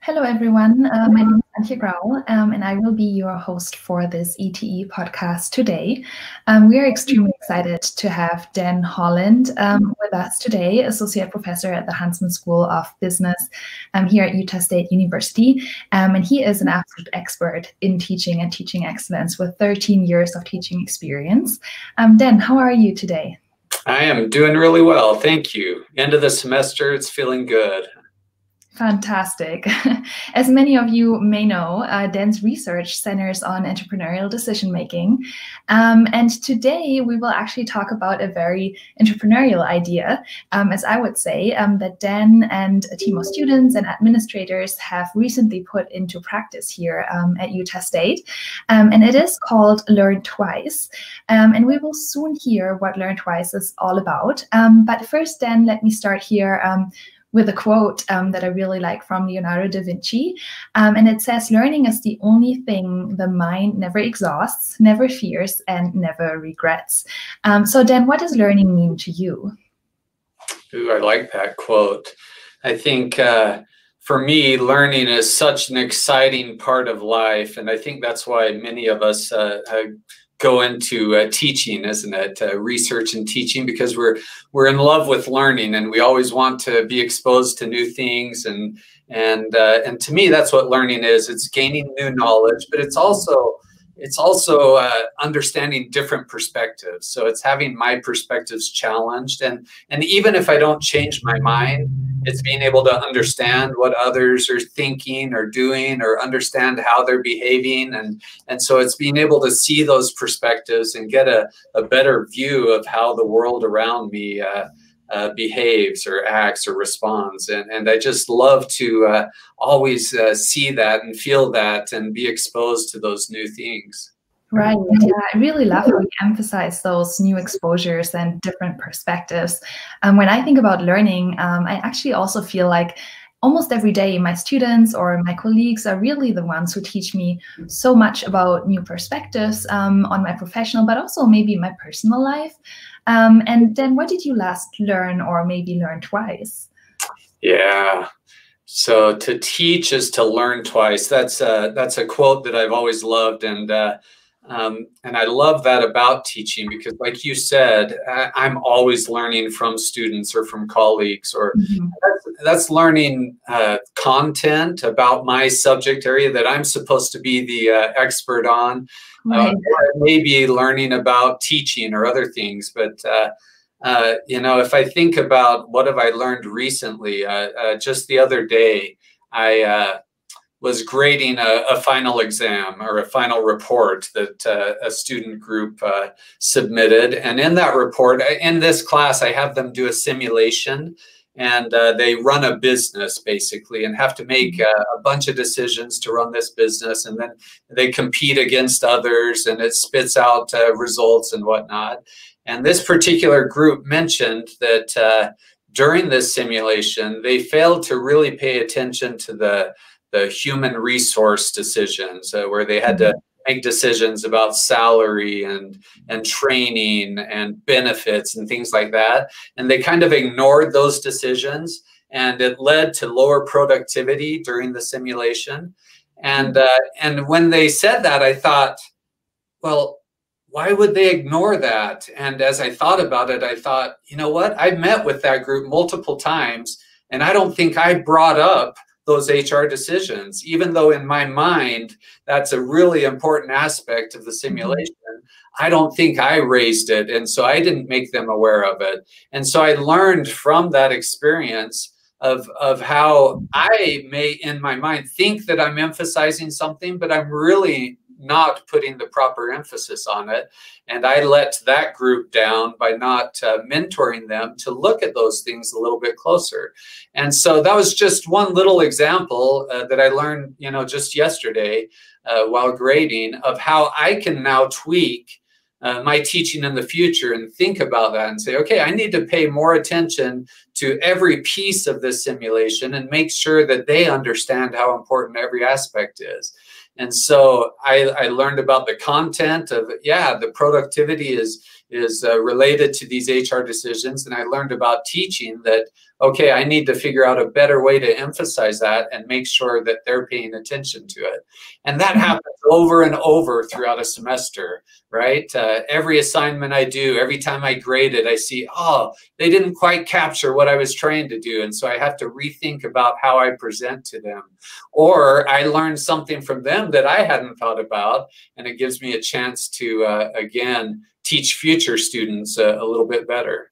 Hello, everyone. My name is Antje Grau, and I will be your host for this ETE podcast today. We are extremely excited to have Dan Holland with us today, Associate Professor at the Huntsman School of Business here at Utah State University. And he is an absolute expert in teaching and teaching excellence with 13 years of teaching experience. Dan, how are you today? I am doing really well. Thank you. End of the semester. It's feeling good. Fantastic. As many of you may know, Dan's research centers on entrepreneurial decision-making. And today we will actually talk about a very entrepreneurial idea, as I would say, that Dan and a team of students and administrators have recently put into practice here at Utah State. And it is called Learn Twice. And we will soon hear what Learn Twice is all about. But first, Dan, let me start here with a quote that I really like from Leonardo da Vinci. And it says, "Learning is the only thing the mind never exhausts, never fears, and never regrets." So Dan, what does learning mean to you? Ooh, I like that quote. I think for me, learning is such an exciting part of life. And I think that's why many of us go into teaching, isn't it? Research and teaching, because we're in love with learning, and we always want to be exposed to new things. And to me, that's what learning is. It's gaining new knowledge, but it's also understanding different perspectives. So it's having my perspectives challenged, and even if I don't change my mind, it's being able to understand what others are thinking or doing, or understand how they're behaving. And so it's being able to see those perspectives and get a better view of how the world around me behaves or acts or responds. And I just love to always see that and feel that and be exposed to those new things. Right. Yeah, I really love how you emphasize those new exposures and different perspectives. When I think about learning, I actually also feel like almost every day my students or my colleagues are really the ones who teach me so much about new perspectives on my professional, but also maybe my personal life. And then what did you last learn or maybe learn twice? Yeah. So to teach is to learn twice. That's a quote that I've always loved. And I love that about teaching, because like you said, I'm always learning from students or from colleagues, or that's learning content about my subject area that I'm supposed to be the expert on, or maybe learning about teaching or other things. But you know, if I think about what have I learned recently, just the other day, I was grading a final exam or a final report that a student group submitted. And in that report, in this class, I have them do a simulation, and they run a business basically and have to make a bunch of decisions to run this business. And then they compete against others, and it spits out results and whatnot. And this particular group mentioned that during this simulation, they failed to really pay attention to the human resource decisions, where they had to make decisions about salary and training and benefits and things like that. And they kind of ignored those decisions, and it led to lower productivity during the simulation. And when they said that, I thought, well, why would they ignore that? And as I thought about it, I thought, you know what? I've met with that group multiple times, and I don't think I brought up those HR decisions, even though in my mind, that's a really important aspect of the simulation. I don't think I raised it, and so I didn't make them aware of it. And so I learned from that experience of how I may, in my mind, think that I'm emphasizing something, but I'm really not putting the proper emphasis on it. And I let that group down by not mentoring them to look at those things a little bit closer. And so that was just one little example that I learned, you know, just yesterday while grading, of how I can now tweak my teaching in the future and think about that and say, okay, I need to pay more attention to every piece of this simulation and make sure that they understand how important every aspect is. And so I learned about the content of, yeah, the productivity is related to these HR decisions. And I learned about teaching that okay, I need to figure out a better way to emphasize that and make sure that they're paying attention to it. And that happens over and over throughout a semester, right? Every assignment I do, every time I grade it, I see, oh, they didn't quite capture what I was trying to do. And so I have to rethink about how I present to them. Or I learned something from them that I hadn't thought about, and it gives me a chance to, again, teach future students a little bit better.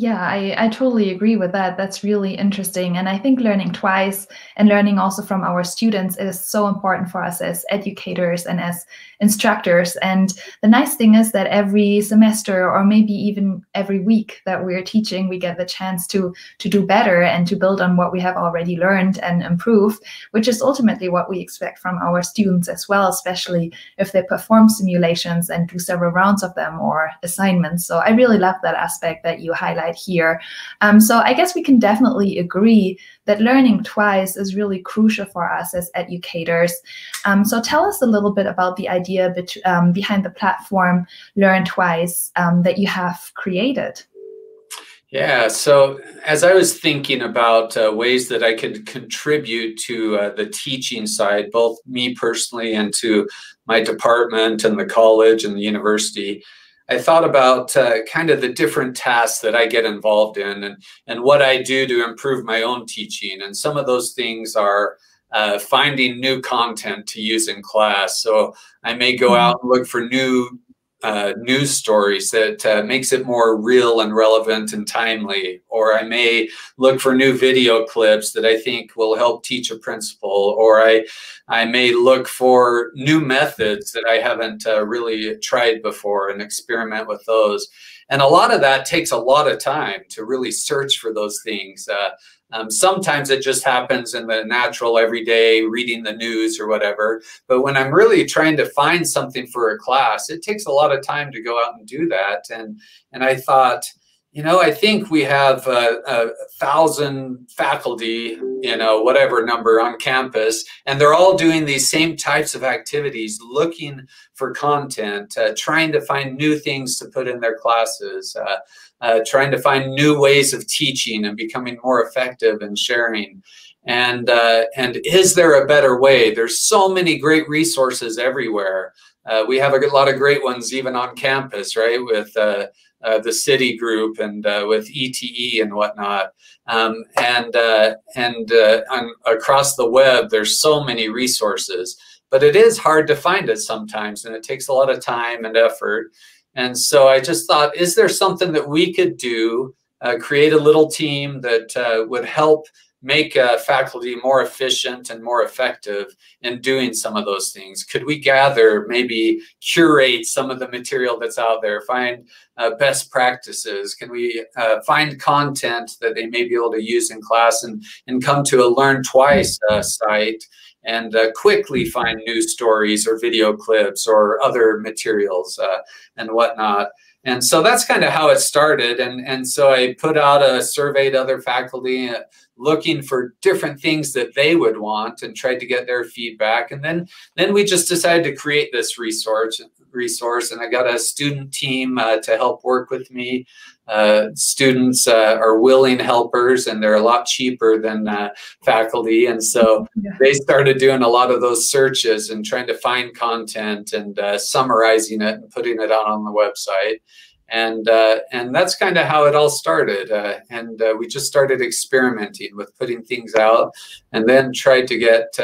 Yeah, I totally agree with that. That's really interesting. And I think learning twice and learning also from our students is so important for us as educators and as instructors. And the nice thing is that every semester or maybe even every week that we're teaching, we get the chance to do better and to build on what we have already learned and improve, which is ultimately what we expect from our students as well, especially if they perform simulations and do several rounds of them or assignments. So I really love that aspect that you highlight here. So I guess we can definitely agree that learning twice is really crucial for us as educators. So tell us a little bit about the idea behind the platform Learn Twice that you have created. Yeah, so as I was thinking about ways that I could contribute to the teaching side, both me personally and to my department and the college and the university, I thought about kind of the different tasks that I get involved in and what I do to improve my own teaching. And some of those things are finding new content to use in class. So I may go out and look for new news stories that makes it more real and relevant and timely, or I may look for new video clips that I think will help teach a principle, or I may look for new methods that I haven't really tried before and experiment with those. And a lot of that takes a lot of time to really search for those things. Sometimes it just happens in the natural everyday reading the news or whatever. But when I'm really trying to find something for a class, it takes a lot of time to go out and do that. And I thought, you know, I think we have 1,000 faculty, you know, whatever number on campus, and they're all doing these same types of activities, looking for content, trying to find new things to put in their classes, trying to find new ways of teaching and becoming more effective and sharing. And is there a better way? There's so many great resources everywhere. We have a lot of great ones even on campus, right, with the City Group and with ETE and whatnot. Across the web, there's so many resources. But it is hard to find it sometimes, and it takes a lot of time and effort. And so I just thought, is there something that we could do, create a little team that would help make faculty more efficient and more effective in doing some of those things? Could we gather, maybe curate some of the material that's out there, find best practices? Can we find content that they may be able to use in class and come to a Learn Twice site and quickly find news stories or video clips or other materials and whatnot? And so that's kind of how it started. And so I put out a survey to other faculty looking for different things that they would want and tried to get their feedback. And then we just decided to create this resource. And I got a student team to help work with me. Students are willing helpers, and they're a lot cheaper than faculty. And so they started doing a lot of those searches and trying to find content and summarizing it and putting it out on the website. And that's kind of how it all started. We just started experimenting with putting things out and then tried to get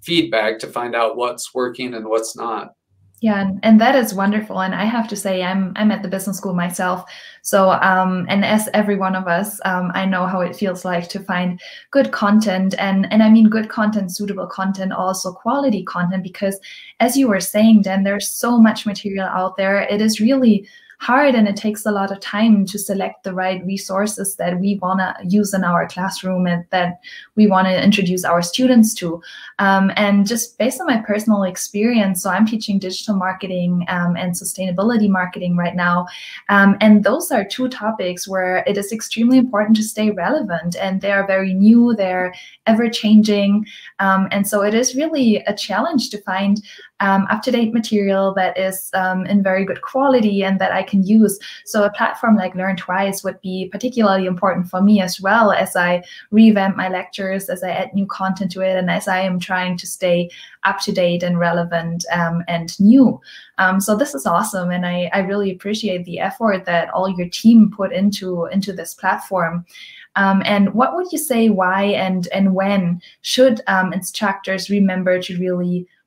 feedback to find out what's working and what's not. Yeah, and that is wonderful. And I have to say, I'm at the business school myself. So, and as every one of us, I know how it feels like to find good content. And I mean good content, suitable content, also quality content, because as you were saying, Dan, there's so much material out there. It is really hard, and it takes a lot of time to select the right resources that we want to use in our classroom and that we want to introduce our students to. And just based on my personal experience, so I'm teaching digital marketing and sustainability marketing right now. And those are two topics where it is extremely important to stay relevant, and they are very new, they're ever changing. And so it is really a challenge to find up-to-date material that is in very good quality and that I can use. So a platform like Learn Twice would be particularly important for me as well, as I revamp my lectures, as I add new content to it, and as I am trying to stay up-to-date and relevant and new. So this is awesome, and I really appreciate the effort that all your team put into this platform. And what would you say, why and when should instructors remember to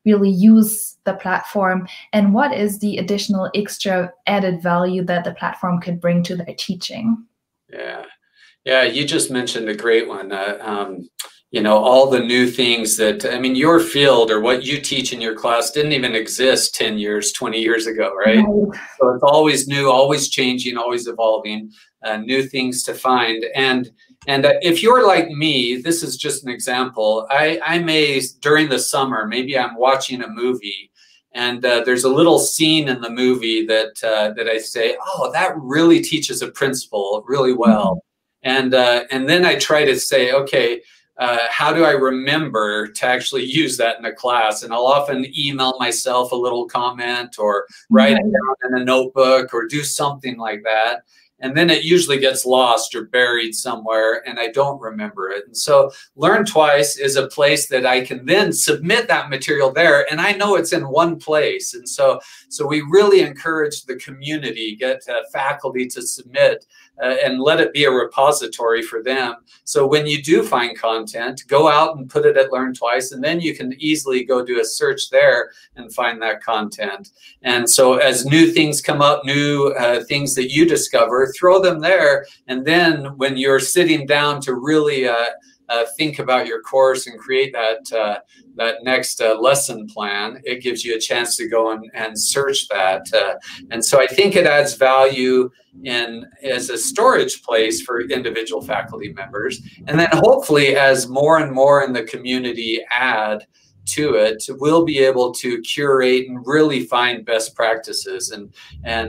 really use the platform? And what is the additional extra added value that the platform could bring to their teaching? Yeah, you just mentioned a great one. You know, all the new things that, I mean, your field or what you teach in your class didn't even exist 10 years, 20 years ago, right? So it's always new, always changing, always evolving, new things to find. And if you're like me, this is just an example. I may, during the summer, maybe I'm watching a movie and there's a little scene in the movie that, that I say, oh, that really teaches a principle really well. And then I try to say, okay, how do I remember to actually use that in a class? And I'll often email myself a little comment or write it down in a notebook or do something like that. And then it usually gets lost or buried somewhere and I don't remember it. And so Learn Twice is a place that I can then submit that material there, and I know it's in one place. And so we really encourage the community, get faculty to submit and let it be a repository for them. So when you do find content, go out and put it at Learn Twice, and then you can easily go do a search there and find that content. And so as new things come up, new things that you discover, throw them there, and then when you're sitting down to really think about your course and create that that next lesson plan, it gives you a chance to go and search that. And so I think it adds value in as a storage place for individual faculty members, and then hopefully as more and more in the community add to it, we'll be able to curate and really find best practices, and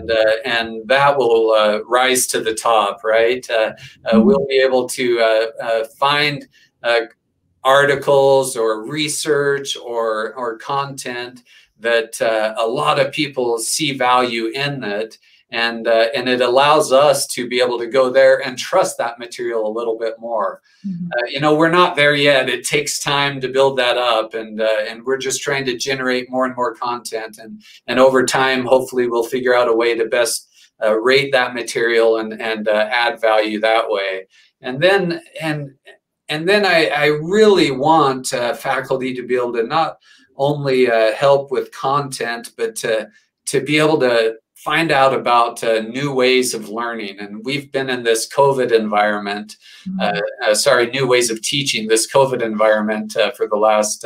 that will rise to the top, right? We'll be able to find articles or research or content that a lot of people see value in it. And it allows us to be able to go there and trust that material a little bit more. You know, we're not there yet. It takes time to build that up, and we're just trying to generate more and more content. And over time, hopefully, we'll figure out a way to best rate that material and add value that way. And then I really want faculty to be able to not only help with content, but to be able to find out about new ways of learning. And we've been in this COVID environment, new ways of teaching, this COVID environment for the last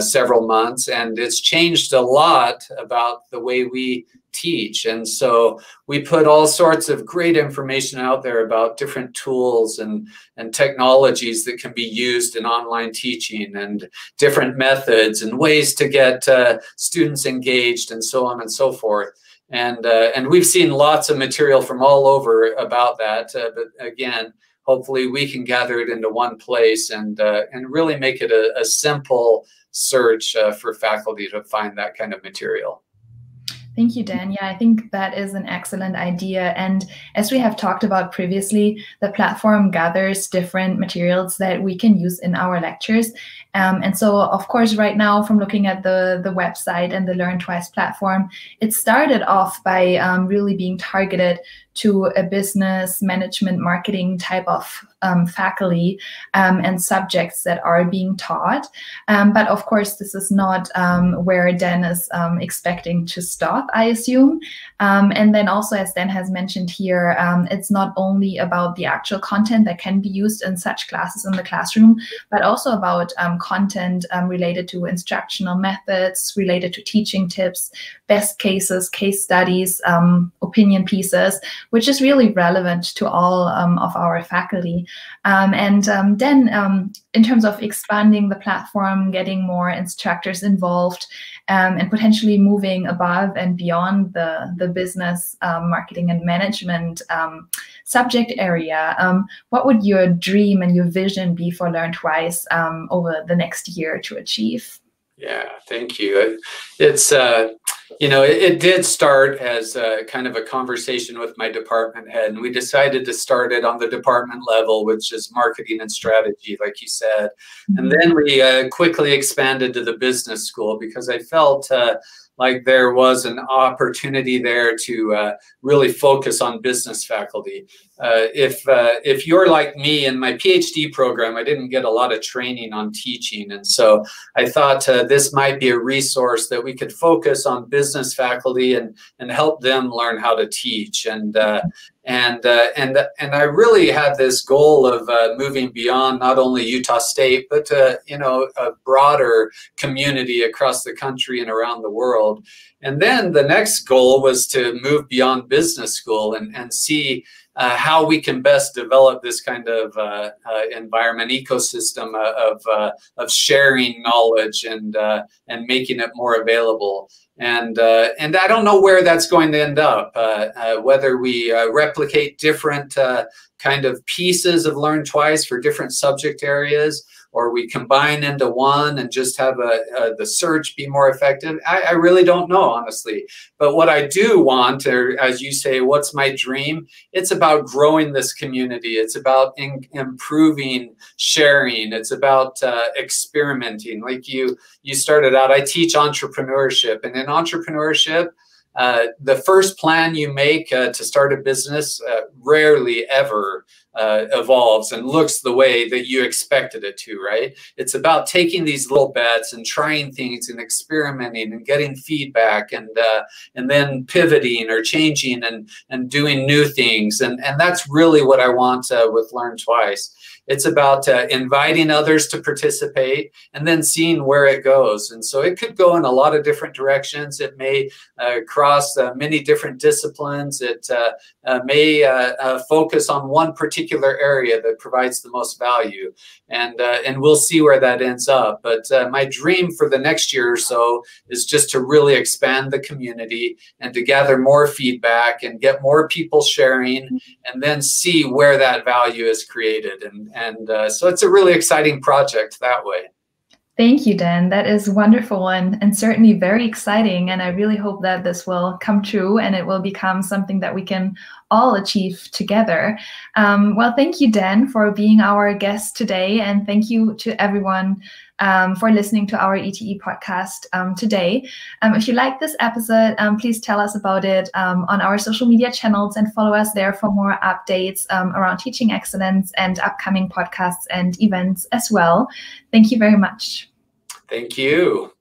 several months. And it's changed a lot about the way we teach. And so we put all sorts of great information out there about different tools and technologies that can be used in online teaching and different methods and ways to get students engaged and so on and so forth. And we've seen lots of material from all over about that. But again, hopefully we can gather it into one place and really make it a simple search for faculty to find that kind of material. Thank you, Dan. Yeah, I think that is an excellent idea. And as we have talked about previously, the platform gathers different materials that we can use in our lectures. And so, of course, right now, from looking at the website and the Learn Twice platform, it started off by really being targeted to a business, management, marketing type of faculty and subjects that are being taught. But of course, this is not where Dan is expecting to stop, I assume. And then also, as Dan has mentioned here, it's not only about the actual content that can be used in such classes in the classroom, but also about content related to instructional methods, related to teaching tips, best cases, case studies, opinion pieces, which is really relevant to all of our faculty. And then in terms of expanding the platform, getting more instructors involved, and potentially moving above and beyond the business, marketing and management subject area, what would your dream and your vision be for Learn Twice over the next year to achieve? Yeah, thank you. It's, you know, it did start as a kind of a conversation with my department head, and we decided to start it on the department level, which is marketing and strategy, like you said. And then we quickly expanded to the business school because I felt like there was an opportunity there to really focus on business faculty. If you're like me in my PhD program, I didn't get a lot of training on teaching. And so I thought this might be a resource that we could focus on business faculty and help them learn how to teach. And I really had this goal of moving beyond not only Utah State, but you know, a broader community across the country and around the world. And then the next goal was to move beyond business school and see how we can best develop this kind of environment, ecosystem of sharing knowledge and making it more available. And I don't know where that's going to end up, whether we replicate different kind of pieces of Learn Twice for different subject areas, or we combine into one and just have the search be more effective. I really don't know, honestly. But what I do want, or as you say, what's my dream? It's about growing this community. It's about improving sharing. It's about experimenting. Like you started out, I teach entrepreneurship. And in entrepreneurship, the first plan you make to start a business rarely ever evolves and looks the way that you expected it to, right? It's about taking these little bets and trying things and experimenting and getting feedback and then pivoting or changing and doing new things. And that's really what I want with Learn Twice. It's about inviting others to participate and then seeing where it goes. And so it could go in a lot of different directions. It may cross many different disciplines. It may focus on one particular area that provides the most value. And we'll see where that ends up. But my dream for the next year or so is just to really expand the community and to gather more feedback and get more people sharing and then see where that value is created. And so it's a really exciting project that way. Thank you, Dan. That is wonderful and certainly very exciting. And I really hope that this will come true and it will become something that we can all achieve together. Well, thank you, Dan, for being our guest today. And thank you to everyone for listening to our ETE podcast today. If you like this episode, please tell us about it on our social media channels and follow us there for more updates around teaching excellence and upcoming podcasts and events as well. Thank you very much. Thank you.